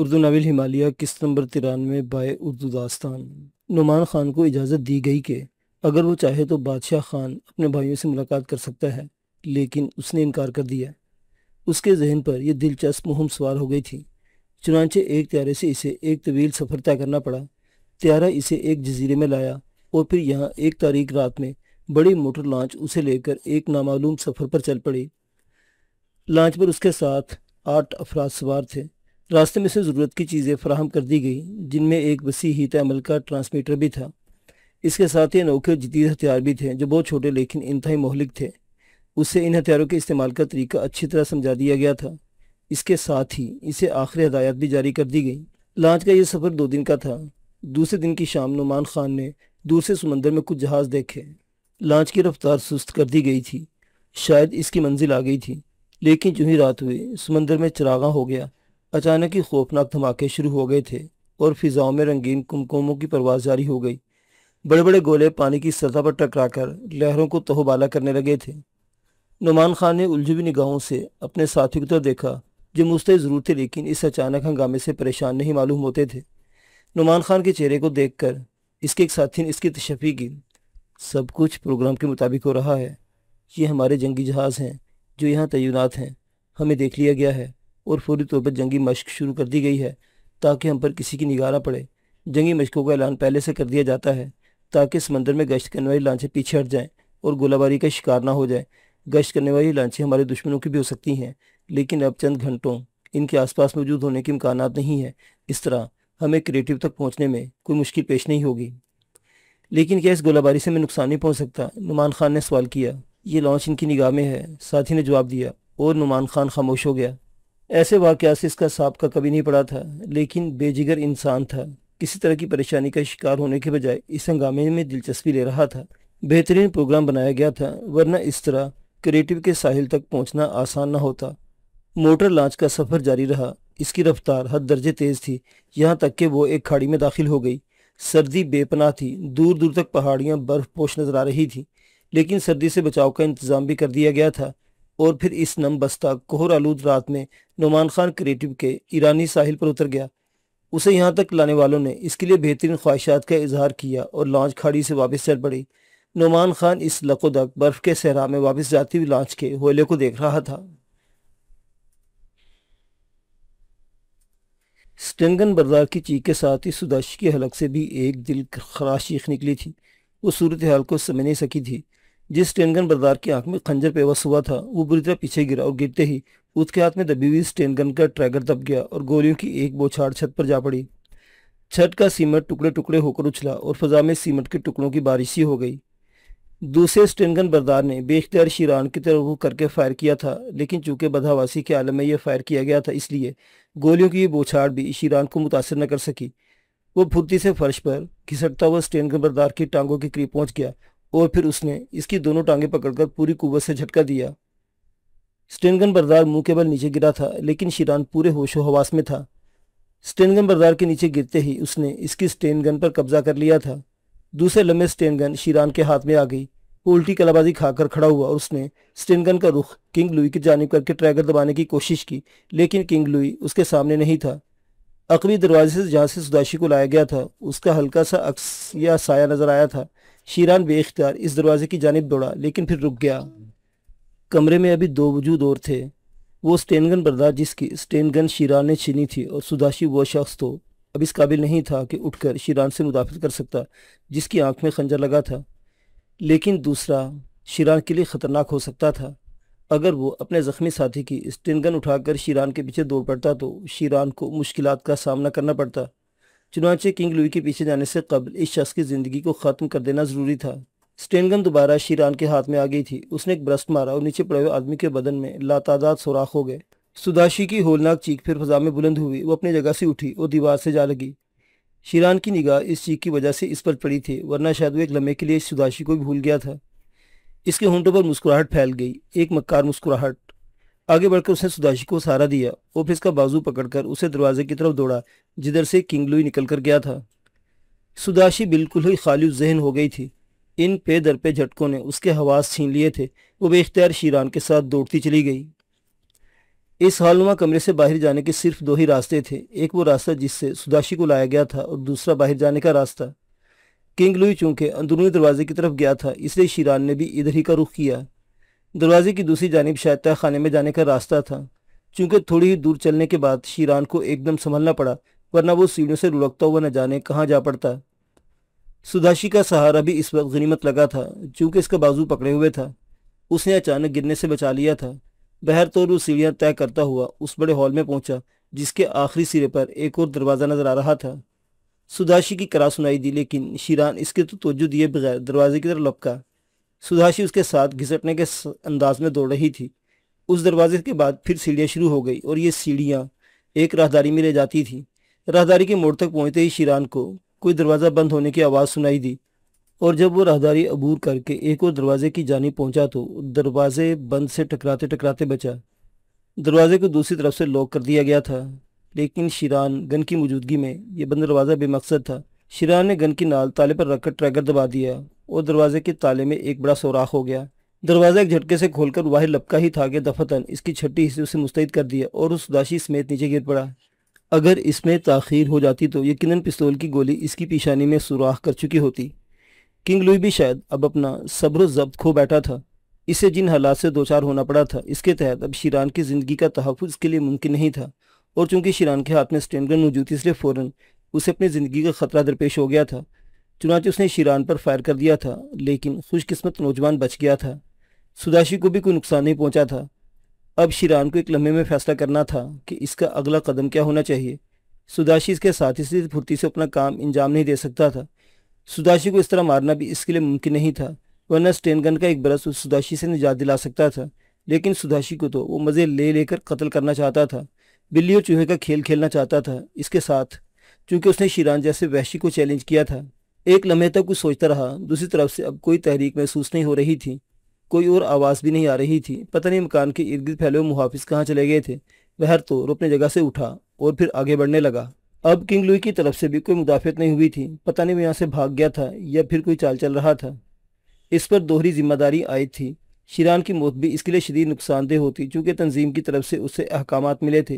Urdu novel Himalaya किस्त number 93 bye Urdu दास्तान। नुमान खान को इजाज़त दी गई कि अगर वो चाहे तो बादशाह खान अपने भाइयों से मुलाकात कर सकता है, लेकिन उसने इनकार कर दिया। उसके जहन पर यह दिलचस्प मुहिम सवार हो गई थी। चुनांचे एक त्यारे से इसे एक तवील सफ़र तय करना पड़ा। त्यारा इसे एक जजीरे में लाया और फिर यहाँ 1 तारीख रात में बड़ी मोटर लांच उसे लेकर एक नामालूम सफ़र पर चल पड़ी। लांच पर उसके साथ 8 अफराद सवार थे। रास्ते में से ज़रूरत की चीज़ें फराहम कर दी गई, जिनमें एक वसी हीत अमल का ट्रांसमीटर भी था। इसके साथ ही अनोखे जदीद हथियार भी थे जो बहुत छोटे लेकिन इंतहाई मोहलिक थे। उससे इन हथियारों के इस्तेमाल का तरीका अच्छी तरह समझा दिया गया था। इसके साथ ही इसे आखिरी हदायत भी जारी कर दी गई। लांच का यह सफ़र 2 दिन का था। दूसरे दिन की शाम नुमान खान ने दूर से समंदर में कुछ जहाज़ देखे। लांच की रफ्तार सुस्त कर दी गई थी, शायद इसकी मंजिल आ गई थी। लेकिन जो ही रात हुई, समंदर में चरागा हो गया। अचानक ही खौफनाक धमाके शुरू हो गए थे और फिजाओं में रंगीन कुमकुमों की परवाज जारी हो गई। बड़े बड़े गोले पानी की सतह पर टकराकर लहरों को तहोबाला करने लगे थे। नुमान खान ने उलझी हुई निगाहों से अपने साथियों की तरफ देखा, जो मुस्तैद ज़रूर थे लेकिन इस अचानक हंगामे से परेशान नहीं मालूम होते थे। नुमान खान के चेहरे को देखकर इसके एक साथी ने इसकी तशफ़ी की। सब कुछ प्रोग्राम के मुताबिक हो रहा है। ये हमारे जंगी जहाज़ हैं जो यहाँ तैनात हैं। हमें देख लिया गया है और फौरी तौर पर जंगी मश्क शुरू कर दी गई है ताकि हम पर किसी की निगाह न पड़े। जंगी मश्कों का ऐलान पहले से कर दिया जाता है ताकि समंदर में गश्त करने वाली लांचें पीछे हट जाएं और गोलाबारी का शिकार ना हो जाए। गश्त करने वाली लांचें हमारे दुश्मनों की भी हो सकती हैं, लेकिन अब चंद घंटों इनके आसपास मौजूद होने के इम्कान नहीं हैं। इस तरह हमें क्रिएटिव तक पहुँचने में कोई मुश्किल पेश नहीं होगी। लेकिन क्या इस गोलाबारी से हमें नुकसान नहीं पहुँच सकता? नुमान खान ने सवाल किया। ये लॉन्च इनकी निगाह में है, साथी ने जवाब दिया और नुमान खान खामोश हो गया। ऐसे वाक़या से इसका साबका कभी नहीं पड़ा था, लेकिन बेजिगर इंसान था। किसी तरह की परेशानी का शिकार होने के बजाय इस हंगामे में दिलचस्पी ले रहा था। बेहतरीन प्रोग्राम बनाया गया था, वरना इस तरह क्रिएटिव के साहिल तक पहुंचना आसान ना होता। मोटर लांच का सफ़र जारी रहा। इसकी रफ्तार हद दर्जे तेज़ थी, यहाँ तक कि वो एक खाड़ी में दाखिल हो गई। सर्दी बेपनाह थी, दूर दूर तक पहाड़ियाँ बर्फपोश नजर आ रही थी, लेकिन सर्दी से बचाव का इंतज़ाम भी कर दिया गया था। और फिर इस नम बस्ता कोहर आलूद रात में नुमान खान क्रिएटिव के ईरानी साहिल पर उतर गया। उसे यहाँ तक लाने वालों ने इसके लिए बेहतरीन ख्वाहिशात का इजहार किया और लांच खाड़ी से वापस चल पड़ी। नुमान खान इस लकोदक बर्फ के सहरा में वापस जाती हुई लांच के होले को देख रहा था। स्टंगन बरदार की चीख के साथ ही सुदाशी के हलक से भी एक दिल खराश चीख निकली थी। वो सूरत हाल को समझ नहीं सकी थी। जिस स्टेनगन बरदार की आंख में खंजर पेवस हुआ था, वो बुरी तरह पीछे गिरा और गिरते ही उसके हाथ में दबी हुई स्टेनगन का ट्रैगर दब गया और गोलियों की एक बौछार छत पर जा पड़ी। छत का सीमेंट टुकड़े टुकड़े होकर उछला और फ़ज़ा में सीमेंट के टुकड़ों की बारिश ही हो गई। दूसरे स्टेनगन बरदार ने बेख्तियार शीरान की तरफ वो करके फायर किया था, लेकिन चूँकि बदहवासी के आलम में यह फायर किया गया था, इसलिए गोलियों की ये बौछार भी शीरान को मुतासर न कर सकी। वो फुर्ती से फर्श पर घिसटता हुआ स्टेनगन बरदार की टांगों के करीब पहुँच गया और फिर उसने इसकी दोनों टांगें पकड़कर पूरी कुव्वत से झटका दिया। स्टेनगन बरदार मुंह के बल नीचे गिरा था, लेकिन शीरान पूरे होशो हवास में था। स्टेनगन बरदार के नीचे गिरते ही उसने इसकी स्टेनगन पर कब्जा कर लिया था। दूसरे लम्हे स्टेनगन शीरान के हाथ में आ गई। वो उल्टी कलाबाजी खाकर खड़ा हुआ और उसने स्टेनगन का रुख किंग लुई की जानिब करके ट्रैगर दबाने की कोशिश की, लेकिन किंग लुई उसके सामने नहीं था। अकबी दरवाजे से जहाँ से सुदाशी को लाया गया था, उसका हल्का सा अक्स या साया नजर आया था। शीरान बेख्तियार इस दरवाजे की जानिब दौड़ा, लेकिन फिर रुक गया। कमरे में अभी 2 वजूद और थे। वो स्टेनगन बरदार जिसकी स्टेनगन शीरान ने छीनी थी, और सुदाशी वो शख्स तो अब इस काबिल नहीं था कि उठकर शीरान से मुदाफत कर सकता जिसकी आंख में खंजर लगा था। लेकिन दूसरा शीरान के लिए ख़तरनाक हो सकता था। अगर वो अपने ज़ख्मी साथी की स्टेनगन उठाकर शीरान के पीछे दौड़ पड़ता तो शीरान को मुश्किलात का सामना करना पड़ता। चुनांचे किंग लुई के पीछे जाने से कबल इस शख्स की ज़िंदगी को ख़त्म कर देना ज़रूरी था। स्टेनगन दोबारा शीरान के हाथ में आ गई थी। उसने एक ब्रस्ट मारा और नीचे पड़े हुए आदमी के बदन में लातादाद सुराख हो गए। सुदाशी की होलनाक चीख फिर फ़ज़ा में बुलंद हुई। वो अपनी जगह से उठी और दीवार से जा लगी। शीरान की निगाह इस चीख की वजह से इस पर पड़ी थी, वरना शायद वो एक लम्हे के लिए सुदाशी को भी भूल गया था। इसके होंठों पर मुस्कुराहट फैल गई, एक मक्कार मुस्कुराहट। आगे बढ़कर उसने सुदाशी को सहारा दिया और फिर इसका बाजू पकड़कर उसे दरवाजे की तरफ दौड़ा, जिधर से किंग लुई निकल कर गया था। सुदाशी बिल्कुल ही खाली जहन हो गई थी। इन पे दर पे झटकों ने उसके हवास छीन लिए थे। वो बेख्तियार शीरान के साथ दौड़ती चली गई। इस हालनुमा कमरे से बाहर जाने के सिर्फ दो ही रास्ते थे, एक वो रास्ता जिससे सुदाशी को लाया गया था और दूसरा बाहर जाने का रास्ता। किंग लुई चूंकि अंदरूनी दरवाजे की तरफ गया था, इसलिए शीरान ने भी इधर ही का रुख किया। दरवाजे की दूसरी जानिब शायद खाने में जाने का रास्ता था। चूंकि थोड़ी ही दूर चलने के बाद शीरान को एकदम संभलना पड़ा, वरना वो सीढ़ियों से लुढ़कता हुआ न जाने कहाँ जा पड़ता। सुदाशी का सहारा भी इस वक्त गनीमत लगा था, चूंकि इसका बाजू पकड़े हुए था। उसने अचानक गिरने से बचा लिया था। बहर तौर वो सीढ़ियाँ तय करता हुआ उस बड़े हॉल में पहुंचा, जिसके आखिरी सिरे पर एक और दरवाज़ा नजर आ रहा था। सुदाशी की कराह सुनाई दी, लेकिन शीरान इसके तवज्जो दिए बगैर दरवाजे की तरफ लपका। सुदाशी उसके साथ घिसटने के अंदाज में दौड़ रही थी। उस दरवाजे के बाद फिर सीढ़ियाँ शुरू हो गई और ये सीढ़ियाँ एक राहदारी में ले जाती थी। राहदारी के मोड़ तक पहुँचते ही शीरान को कोई दरवाज़ा बंद होने की आवाज़ सुनाई दी, और जब वो राहदारी अबूर करके एक और दरवाजे की जानिब पहुंचा तो दरवाजे बंद से टकराते टकराते बचा। दरवाजे को दूसरी तरफ से लॉक कर दिया गया था, लेकिन शीरान गन की मौजूदगी में यह बंद दरवाज़ा बेमकसद था। शीरान ने गन की नाल ताले पर रखकर ट्रैगर दबा दिया और दरवाजे के ताले में एक बड़ा सोराख हो गया। दरवाज़ा एक झटके से खोलकर बाहर लपका ही था कि दफतन इसकी छठी हिस्से उसे मुस्तैद कर दिया और उस सुदाशी समेत नीचे गिर पड़ा। अगर इसमें ताख़ीर हो जाती तो यकीनन पिस्तौल की गोली इसकी पेशानी में सुराख कर चुकी होती। किंग लुई भी शायद अब अपना सब्र ज़ब्त खो बैठा था। इसे जिन हालात से दो चार होना पड़ा था, इसके तहत अब शीरान की ज़िंदगी का तहफ़्फ़ुज़ के लिए मुमकिन नहीं था, और चूँकि शीरान के हाथ में स्टैंडगन मौजूद थी, इसलिए फ़ौरन उसे अपनी ज़िंदगी का ख़तरा दरपेश हो गया था। चुनांचे उसने शीरान पर फायर कर दिया था, लेकिन खुशकिस्मत नौजवान बच गया था। सुदाशी को भी कोई नुकसान नहीं पहुँचा था। अब शीरान को एक लम्हे में फ़ैसला करना था कि इसका अगला कदम क्या होना चाहिए। सुदाशी इसके साथ इसलिए फुर्ती से अपना काम अंजाम नहीं दे सकता था। सुदाशी को इस तरह मारना भी इसके लिए मुमकिन नहीं था, वरना स्टैनगन का एक बरस उस सुदाशी से निजात दिला सकता था। लेकिन सुदाशी को तो वो मज़े ले लेकर कत्ल करना चाहता था, बिल्ली और चूहे का खेल खेलना चाहता था। इसके साथ चूँकि उसने शीरान जैसे वहशी को चैलेंज किया था। एक लम्हे तक कुछ सोचता रहा। दूसरी तरफ से अब कोई तहरीक महसूस नहीं हो रही थी, कोई और आवाज़ भी नहीं आ रही थी। पता नहीं मकान के इर्द गिर्द फैले हुए मुहाफिज कहाँ चले गए थे। बहर तो अपनी जगह से उठा और फिर आगे बढ़ने लगा। अब किंग लुई की तरफ से भी कोई मुदाफ़त नहीं हुई थी। पता नहीं वो यहाँ से भाग गया था या फिर कोई चाल चल रहा था। इस पर दोहरी जिम्मेदारी आई थी। शीरान की मौत भी इसके लिए शदीद नुकसानदेह होती, चूँकि तंजीम की तरफ से उससे अहकाम मिले थे,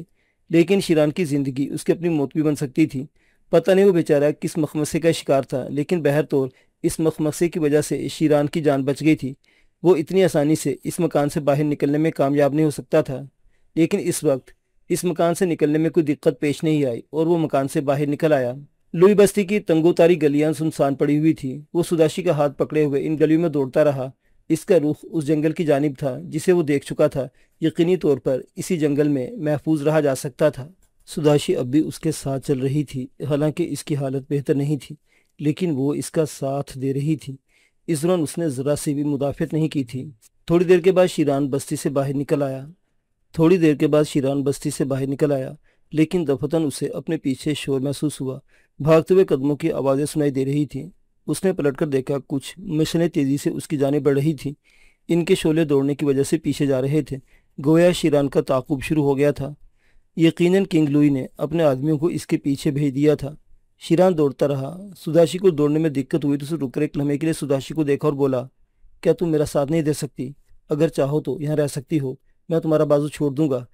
लेकिन शीरान की ज़िंदगी उसकी अपनी मौत भी बन सकती थी। पता नहीं वो बेचारा किस मखमसे का शिकार था, लेकिन बहर तौर इस मखमसे की वजह से शीरान की जान बच गई थी। वो इतनी आसानी से इस मकान से बाहर निकलने में कामयाब नहीं हो सकता था, लेकिन इस वक्त इस मकान से निकलने में कोई दिक्कत पेश नहीं आई और वो मकान से बाहर निकल आया। लुई बस्ती की तंगोतारी गलियां सुनसान पड़ी हुई थी। वो सुदाशी का हाथ पकड़े हुए इन गलियों में दौड़ता रहा। इसका रुख उस जंगल की जानिब था जिसे वो देख चुका था। यकीनी तौर पर इसी जंगल में महफूज रहा जा सकता था। सुदाशी अब भी उसके साथ चल रही थी, हालांकि इसकी हालत बेहतर नहीं थी, लेकिन वो इसका साथ दे रही थी। इस दौरान उसने ज़रा सी भी मुदाफ़त नहीं की थी। थोड़ी देर के बाद शीरान बस्ती से बाहर निकल आया, लेकिन दफतन उसे अपने पीछे शोर महसूस हुआ। भागते हुए कदमों की आवाज़ें सुनाई दे रही थीं। उसने पलटकर देखा, कुछ मशीनें तेज़ी से उसकी जाने बढ़ रही थीं। इनके शोले दौड़ने की वजह से पीछे जा रहे थे। गोया शीरान का ताक़ुब शुरू हो गया था। यकीनन किंग लुई ने अपने आदमियों को इसके पीछे भेज दिया था। शीरान दौड़ता रहा। सुदाशी को दौड़ने में दिक्कत हुई तो उसे रुककर एक लम्हे के लिए सुदाशी को देखा और बोला, क्या तुम मेरा साथ नहीं दे सकती? अगर चाहो तो यहाँ रह सकती हो, मैं तुम्हारा बाजू छोड़ दूंगा।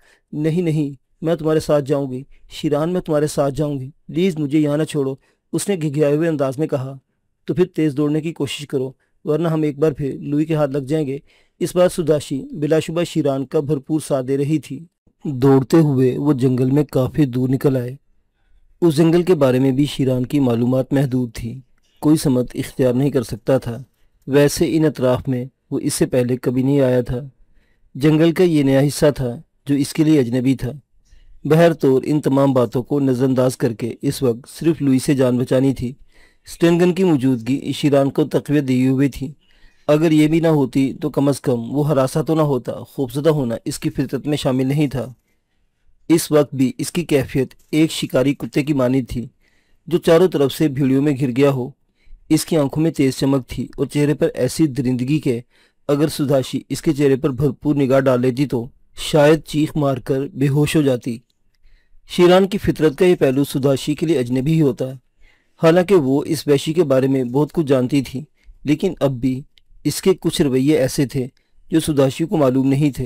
नहीं नहीं, मैं तुम्हारे साथ जाऊंगी शीरान, मैं तुम्हारे साथ जाऊंगी, प्लीज़ मुझे यहाँ ना छोड़ो, उसने घिघियाए हुए अंदाज में कहा। तो फिर तेज़ दौड़ने की कोशिश करो, वरना हम एक बार फिर लुई के हाथ लग जाएंगे। इस बार सुदाशी बिलाशुबा शीरान का भरपूर साथ दे रही थी। दौड़ते हुए वो जंगल में काफ़ी दूर निकल आए। उस जंगल के बारे में भी शीरान की मालूमात महदूद थी, कोई समत इख्तियार नहीं कर सकता था। वैसे इन अतराफ़ में वो इससे पहले कभी नहीं आया था। जंगल का ये नया हिस्सा था जो इसके लिए अजनबी था। बहर तौर इन तमाम बातों को नज़रअंदाज करके इस वक्त सिर्फ लुई से जान बचानी थी। स्टैनगन की मौजूदगी शीरान को तक़वियत दी हुई थी। अगर ये भी ना होती तो कम अज़ कम वो हरासा तो ना होता। खौफज़दा होना इसकी फितरत में शामिल नहीं था। इस वक्त भी इसकी कैफियत एक शिकारी कुत्ते की मानी थी जो चारों तरफ से भीड़ियों में घिर गया हो। इसकी आंखों में तेज़ चमक थी और चेहरे पर ऐसी दरिंदगी के अगर सुदाशी इसके चेहरे पर भरपूर निगाह डाल लेती तो शायद चीख मारकर बेहोश हो जाती। शीरान की फितरत का ये पहलू सुदाशी के लिए अजनबी ही होता है। हालांकि वो इस वैशी के बारे में बहुत कुछ जानती थी, लेकिन अब भी इसके कुछ रवैये ऐसे थे जो सुदाशी को मालूम नहीं थे।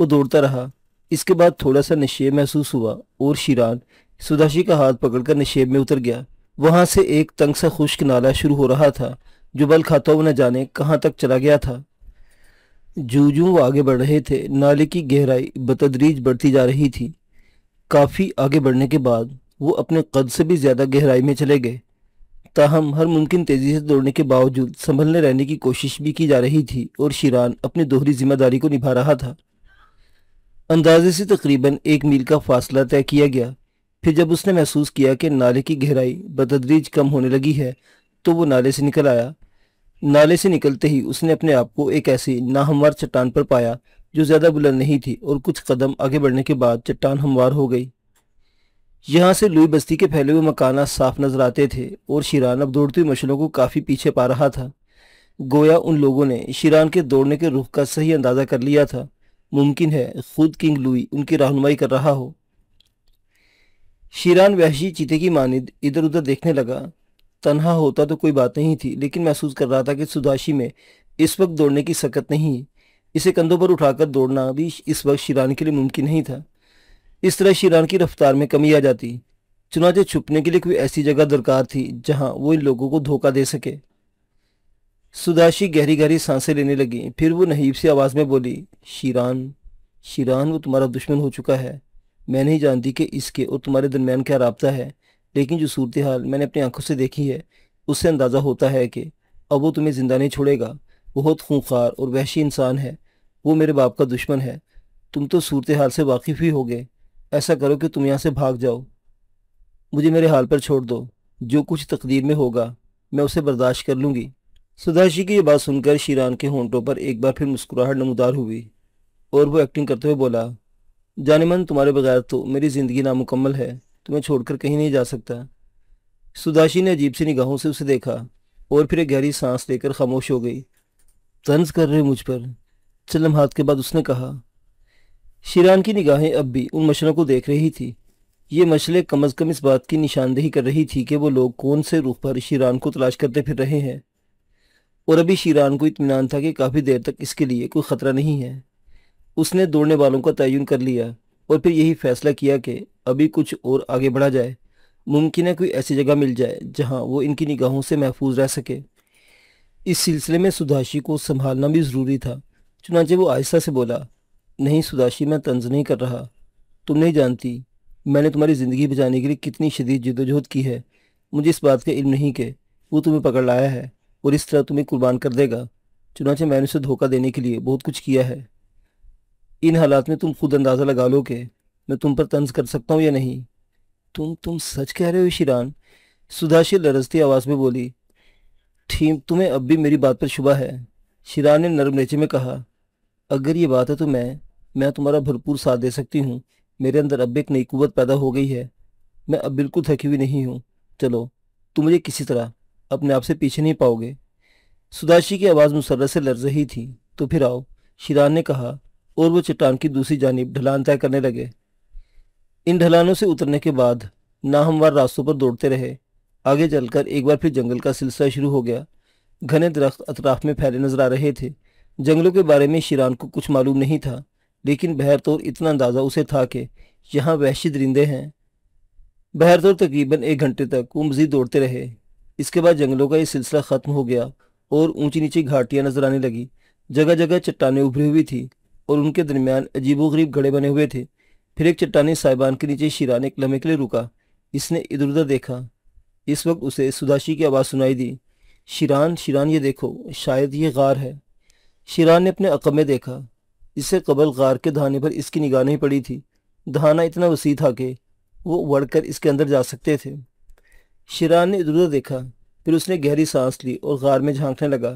वो दौड़ता रहा। इसके बाद थोड़ा सा नशेब महसूस हुआ और शीरान सुदाशी का हाथ पकड़कर नशेब में उतर गया। वहाँ से एक तंग सा खुश्क नाला शुरू हो रहा था जो बल खाता हुआ न जाने कहाँ तक चला गया था। जूं वो आगे बढ़ रहे थे, नाले की गहराई बतदरीज बढ़ती जा रही थी। काफ़ी आगे बढ़ने के बाद वो अपने कद से भी ज़्यादा गहराई में चले गए। ताहम हर मुमकिन तेज़ी से दौड़ने के बावजूद संभलने रहने की कोशिश भी की जा रही थी और शीरान अपनी दोहरी जिम्मेदारी को निभा रहा था। अंदाजे से तकरीबन 1 मील का फासला तय किया गया। फिर जब उसने महसूस किया कि नाले की गहराई बतदरीज कम होने लगी है तो वो नाले से निकल आया। नाले से निकलते ही उसने अपने आप को एक ऐसी नाहमवार चट्टान पर पाया जो ज़्यादा बुलंद नहीं थी और कुछ कदम आगे बढ़ने के बाद चट्टान हमवार हो गई। यहाँ से लुई बस्ती के फैले हुए मकाना साफ नजर आते थे और शीरान अब दौड़ती हुई मशलों को काफ़ी पीछे पा रहा था। गोया उन लोगों ने शीरान के दौड़ने के रुख का सही अंदाज़ा कर लिया था। मुमकिन है खुद किंग लुई उनकी रहनुमाई कर रहा हो। शीरान वहशी चीते की मानिंद इधर उधर देखने लगा। तन्हा होता तो कोई बात नहीं थी, लेकिन महसूस कर रहा था कि सुदाशी में इस वक्त दौड़ने की सकत नहीं। इसे कंधों पर उठाकर दौड़ना भी इस वक्त शीरान के लिए मुमकिन नहीं था। इस तरह शीरान की रफ्तार में कमी आ जाती। चुनाचे छुपने के लिए कोई ऐसी जगह दरकार थी जहां वो इन लोगों को धोखा दे सके। सुदाशी गहरी गहरी सांसें लेने लगी। फिर वो नहीब सी आवाज़ में बोली, शीरान शीरान वो तुम्हारा दुश्मन हो चुका है। मैं नहीं जानती कि इसके और तुम्हारे दरमियान क्या राब्ता है, लेकिन जो सूरत हाल मैंने अपनी आंखों से देखी है उससे अंदाज़ा होता है कि अब वो तुम्हें ज़िंदा नहीं छोड़ेगा। बहुत खूंखार और वहशी इंसान है, वो मेरे बाप का दुश्मन है। तुम तो सूरत हाल से वाकिफ़ ही होगे। ऐसा करो कि तुम यहाँ से भाग जाओ, मुझे मेरे हाल पर छोड़ दो। जो कुछ तकदीर में होगा मैं उसे बर्दाश्त कर लूँगी। सुदाशी की ये बात सुनकर शीरान के होंठों पर एक बार फिर मुस्कुराहट नमदार हुई और वो एक्टिंग करते हुए बोला, जानेमन तुम्हारे बगैर तो मेरी ज़िंदगी नामुकम्मल है, तुम्हें छोड़कर कहीं नहीं जा सकता। सुदाशी ने अजीब सी निगाहों से उसे देखा और फिर एक गहरी सांस लेकर खामोश हो गई। तंज कर रहे मुझ पर, चलम हाथ के बाद उसने कहा। शीरान की निगाहें अब भी उन मशलों को देख रही थी। ये मशलें कम अज़ कम इस बात की निशानदेही कर रही थी कि वो लोग कौन से रुख पर शीरान को तलाश करते फिर रहे हैं, और अभी शीरान को इत्मीनान था कि काफ़ी देर तक इसके लिए कोई ख़तरा नहीं है। उसने दौड़ने वालों का तयन कर लिया और फिर यही फैसला किया कि अभी कुछ और आगे बढ़ा जाए। मुमकिन है कोई ऐसी जगह मिल जाए जहां वो इनकी निगाहों से महफूज रह सके। इस सिलसिले में सुदाशी को संभालना भी ज़रूरी था। चुनांचे वो आहिस्ता से बोला, नहीं सुदाशी, मैं तंज नहीं कर रहा। तुम नहीं जानती मैंने तुम्हारी ज़िंदगी बचाने के लिए कितनी शदीद जद्दोजहद की है। मुझे इस बात का इल्म नहीं कि वो तुम्हें पकड़ लाया है और इस तरह तुम्हें कुर्बान कर देगा। चुनांचे मैंने उसे धोखा देने के लिए बहुत कुछ किया है। इन हालात में तुम खुद अंदाज़ा लगा लो कि मैं तुम पर तंज कर सकता हूँ या नहीं। तुम सच कह रहे हो शीरान, सुदाशी लरजती आवाज़ में बोली। ठीक, तुम्हें अब भी मेरी बात पर शुबा है, शीरान ने नरम लहजे में कहा। अगर ये बात है तो मैं तुम्हारा भरपूर साथ दे सकती हूँ। मेरे अंदर अब एक नई कुव्वत पैदा हो गई है। मैं अब बिल्कुल थकी हुई नहीं हूँ। चलो, तुम मुझे किसी तरह अपने आप से पीछे नहीं पाओगे। सुदाशी की आवाज़ मुसर्रत से लर्ज रही थी। तो फिर आओ, शीरान ने कहा, और वो चट्टान की दूसरी जानिब ढलान तय करने लगे। इन ढलानों से उतरने के बाद नाहमवार रास्तों पर दौड़ते रहे। आगे चलकर एक बार फिर जंगल का सिलसिला शुरू हो गया। घने दरख्त अतराफ में फैले नजर आ रहे थे। जंगलों के बारे में शीरान को कुछ मालूम नहीं था, लेकिन बहरतौर इतना अंदाज़ा उसे था कि यहाँ वहशी दरिंदे हैं। बहरतौर तकरीबन 1 घंटे तक वो मज़ीद दौड़ते रहे। इसके बाद जंगलों का ये सिलसिला ख़त्म हो गया और ऊँची नीची घाटियाँ नजर आने लगी। जगह जगह चट्टानें उभरी हुई थी और उनके दरमियान अजीबोगरीब गड्ढे बने हुए थे। फिर एक चट्टानी साहिबान के नीचे शीरान एक लम्हे के लिए रुका। इसने इधर उधर देखा। इस वक्त उसे सुदाशी की आवाज़ सुनाई दी, शीरान शीरान ये देखो, शायद ये गार है। शीरान ने अपने अकब में देखा। इससे कबल गार के दहाने पर इसकी निगाह नहीं पड़ी थी। दहाना इतना वसी था कि वो उड़कर इसके अंदर जा सकते थे। शीरान ने इधर उधर देखा, फिर उसने गहरी सांस ली और गार में झांकने लगा।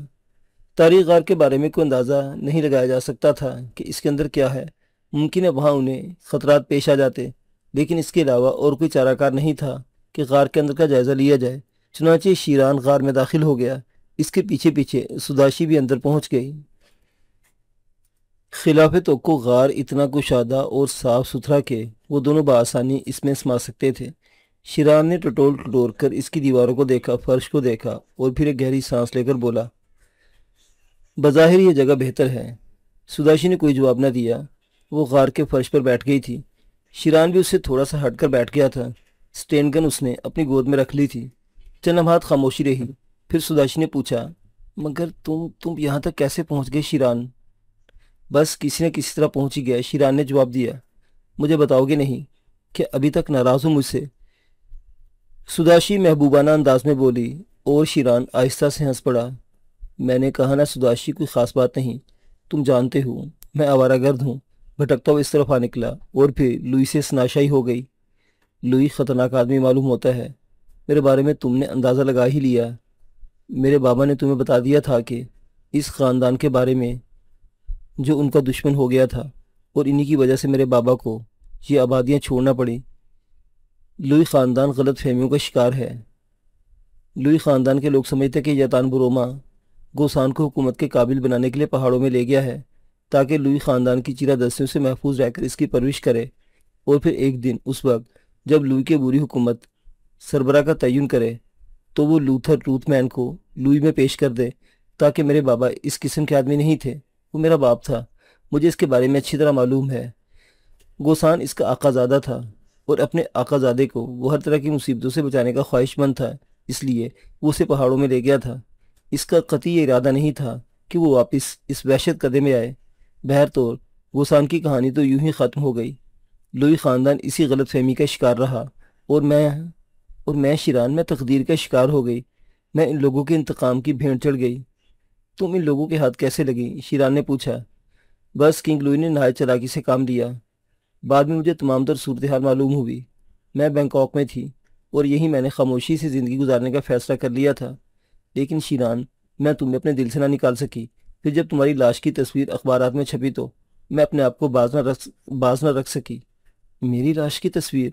तारीख गार के बारे में कोई अंदाज़ा नहीं लगाया जा सकता था कि इसके अंदर क्या है। मुमकिन है वहाँ उन्हें ख़तरात पेश आ जाते, लेकिन इसके अलावा और कोई चाराकार नहीं था कि गार के अंदर का जायज़ा लिया जाए। चुनांचे शीरान गार में दाखिल हो गया। इसके पीछे पीछे सुदाशी भी अंदर पहुँच गई। खिलाफ़े तो को गार इतना कुशादा और साफ़ सुथरा के वो दोनों बआसानी इसमें समा सकते थे। शीरान ने टटोल टटोल कर इसकी दीवारों को देखा, फर्श को देखा और फिर एक गहरी सांस लेकर बोला, बज़ाहिर ये जगह बेहतर है। सुदाशी ने कोई जवाब न दिया। वो गार के फर्श पर बैठ गई थी। शीरान भी उससे थोड़ा सा हटकर बैठ गया था। स्टैंड गन उसने अपनी गोद में रख ली थी। चंद खामोशी रही, फिर सुदाशी ने पूछा, मगर तुम यहाँ तक कैसे पहुँच गए शीरान? बस किसी न किसी तरह पहुँच ही गया, शीरान ने जवाब दिया। मुझे बताओगे नहीं कि अभी तक नाराज़ हो मुझसे? सुदाशी महबूबाना अंदाज में बोली और शीरान आहिस्ता से हंस पड़ा। मैंने कहा ना सुदाशी, कोई ख़ास बात नहीं, तुम जानते हो मैं आवारा गर्द हूँ, भटकता हुआ इस तरफ आ निकला और फिर लुई से शनाशाई हो गई। लुई ख़तरनाक आदमी मालूम होता है, मेरे बारे में तुमने अंदाज़ा लगा ही लिया। मेरे बाबा ने तुम्हें बता दिया था कि इस ख़ानदान के बारे में जो उनका दुश्मन हो गया था, और इन्हीं की वजह से मेरे बाबा को ये आबादियाँ छोड़ना पड़ी। लुई ख़ानदान गलत फहमियों का शिकार है। लुई ख़ानदान के लोग समझते कि यातान बुरोमा गोसान को हुकूमत के काबिल बनाने के लिए पहाड़ों में ले गया है, ताकि लुई ख़ानदान की चीरादस्तियों से महफूज रहकर इसकी परवरिश करे, और फिर एक दिन उस वक्त जब लुई की बुरी हुकूमत सरबरा का तयन करे तो वो लूथर रूथमैन को लुई में पेश कर दे, ताकि मेरे बाबा इस किस्म के आदमी नहीं थे, वो मेरा बाप था। मुझे इसके बारे में अच्छी तरह मालूम है। गोसान इसका आकाज़ादा था और अपने आकाज़ादे को वो हर तरह की मुसीबतों से बचाने का ख्वाहिशमंद था, इसलिए वो उसे पहाड़ों में ले गया था। इसका कतई इरादा नहीं था कि वो वापस इस वहशत कदे में आए। बहरतौर गोसान की कहानी तो यूं ही ख़त्म हो गई। लुई ख़ानदान इसी गलत फहमी का शिकार रहा और मैं शीरान में तकदीर का शिकार हो गई। मैं इन लोगों के इंतकाम की भेंट चढ़ गई। तुम इन लोगों के हाथ कैसे लगी? शीरान ने पूछा। बस किंग लुई ने नहायत चालाकी से काम लिया। बाद में मुझे तमाम तर सूरत हाल मालूम हुई। मैं बैंकॉक में थी और यही मैंने खामोशी से ज़िंदगी गुजारने का फ़ैसला कर लिया था। लेकिन शीरान, मैं तुम्हें अपने दिल से ना निकाल सकी। फिर जब तुम्हारी लाश की तस्वीर अखबारात में छपी तो मैं अपने आप को बाज ना रख सकी। मेरी लाश की तस्वीर?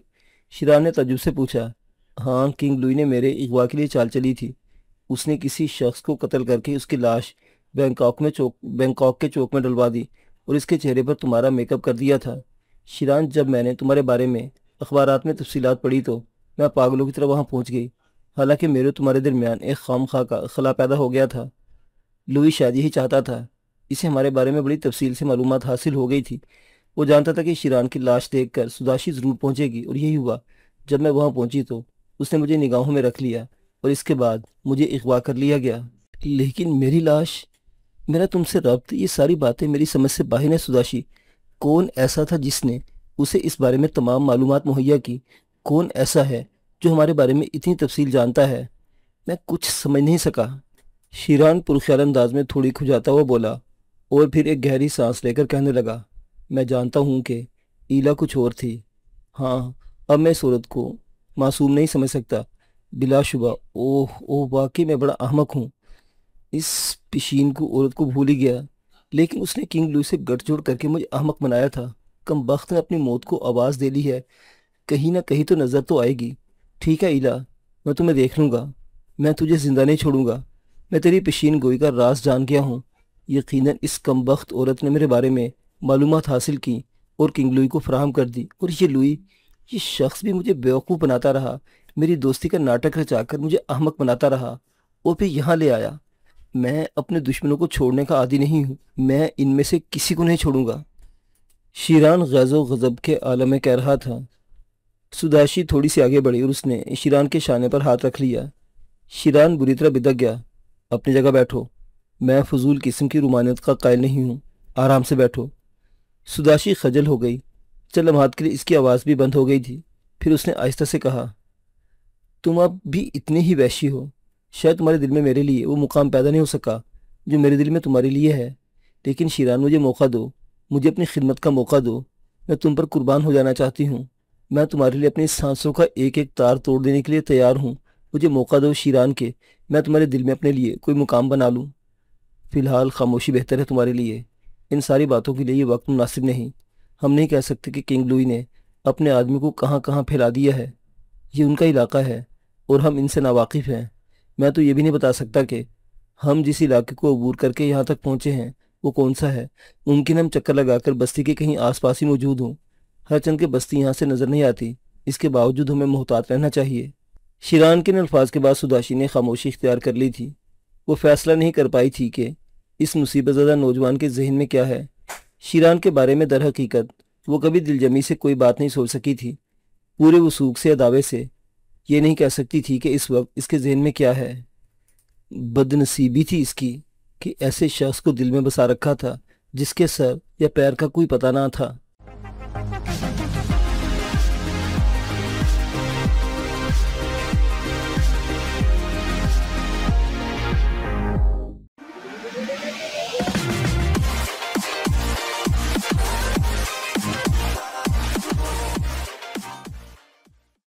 शीरान ने तजुब से पूछा। हाँ, किंग लुई ने मेरे अगवा के लिए चाल चली थी। उसने किसी शख्स को कत्ल करके उसकी लाश बैंकॉक के चौक में डलवा दी और इसके चेहरे पर तुम्हारा मेकअप कर दिया था। शीरान, जब मैंने तुम्हारे बारे में अखबारात में तफसीलात पढ़ी तो मैं पागलों की तरह वहाँ पहुँच गई। हालांकि मेरे तुम्हारे दरमियान एक खामखा का खला पैदा हो गया था। लुई शायद यही चाहता था। इसे हमारे बारे में बड़ी तफसील से मालूमात हासिल हो गई थी। वो जानता था कि शीरान की लाश देखकर सुदाशी ज़रूर पहुँचेगी, और यही हुआ। जब मैं वहाँ पहुँची तो उसने मुझे निगाहों में रख लिया और इसके बाद मुझे अगवा कर लिया गया। लेकिन मेरी लाश, मेरा तुमसे रब्त, ये सारी बातें मेरी समझ से बाहर हैं। सुदाशी, कौन ऐसा था जिसने उसे इस बारे में तमाम मालूमात मुहैया की? कौन ऐसा है जो हमारे बारे में इतनी तफसील जानता है? मैं कुछ समझ नहीं सका। शीरान पुरख्याल अंदाज में थोड़ी खुजाता हुआ बोला और फिर एक गहरी सांस लेकर कहने लगा, मैं जानता हूँ कि ईला कुछ और थी। हाँ, अब मैं इस औरत को मासूम नहीं समझ सकता। बिलाशुबा ओह वाकई मैं बड़ा अहमक हूँ। इस पिशीन को औरत को भूल ही गया। लेकिन उसने किंग लुई से गठजोड़ करके मुझे अहमक बनाया था। कमबख्त ने अपनी मौत को आवाज़ दे ली है। कहीं ना कहीं तो नज़र तो आएगी। ठीक है ईला, मैं तुम्हें देख लूँगा। मैं तुझे ज़िंदा नहीं छोड़ूंगा। मैं तेरी पेशीन गोई का राज जान गया हूँ। यकीनन इस कमबख्त औरत ने मेरे बारे में मालूमात हासिल की और किंग लुई को फराहम कर दी। और ये लुई, ये शख्स भी मुझे बेवकूफ़ बनाता रहा, मेरी दोस्ती का नाटक रचा कर मुझे अहमक बनाता रहा और फिर यहाँ ले आया। मैं अपने दुश्मनों को छोड़ने का आदी नहीं हूँ। मैं इनमें से किसी को नहीं छोड़ूंगा। शीरान गैज़ो गज़ब के आलम में कह रहा था। सुदाशी थोड़ी सी आगे बढ़ी और उसने शीरान के शाने पर हाथ रख लिया। शीरान बुरी तरह बिदक गया। अपनी जगह बैठो। मैं फजूल किस्म की रुमानियत का कायल नहीं हूँ। आराम से बैठो। सुदाशी खजल हो गई। चल लम्हात के लिए इसकी आवाज़ भी बंद हो गई थी। फिर उसने आहिस्ता से कहा, तुम अब भी इतने ही वहशी हो। शायद तुम्हारे दिल में मेरे लिए वो मुकाम पैदा नहीं हो सका जो मेरे दिल में तुम्हारे लिए है। लेकिन शीरान, मुझे मौका दो। मुझे अपनी खिदमत का मौका दो। मैं तुम पर कुर्बान हो जाना चाहती हूँ। मैं तुम्हारे लिए अपनी सांसों का एक एक तार तोड़ देने के लिए तैयार हूँ। मुझे मौका दो शीरान के मैं तुम्हारे दिल में अपने लिए कोई मुकाम बना लूँ। फ़िलहाल खामोशी बेहतर है तुम्हारे लिए। इन सारी बातों के लिए ये वक्त मुनासिब नहीं। हम नहीं कह सकते कि किंग लुई ने अपने आदमी को कहाँ कहाँ फैला दिया है। ये उनका इलाका है और हम इनसे नावाकिफ़ हैं। मैं तो ये भी नहीं बता सकता कि हम जिस इलाके को अबूर करके यहाँ तक पहुँचे हैं वो कौन सा है। मुमकिन हम चक्कर लगाकर बस्ती के कहीं आसपास ही मौजूद हों। हर चंद के बस्ती यहाँ से नज़र नहीं आती। इसके बावजूद हमें मोहतात रहना चाहिए। शीरान के अल्फाज के बाद सुदाशी ने खामोशी इख्तियार कर ली थी। वो फैसला नहीं कर पाई थी कि इस मुसीबत ज़दा नौजवान के जहन में क्या है। शीरान के बारे में दरहकीकत वो कभी दिलजमी से कोई बात नहीं सोच सकी थी। पूरे वसूख से अदावे से ये नहीं कह सकती थी कि इस वक्त इसके जहन में क्या है। बदनसीबी थी इसकी कि ऐसे शख्स को दिल में बसा रखा था जिसके सर या पैर का कोई पता ना था।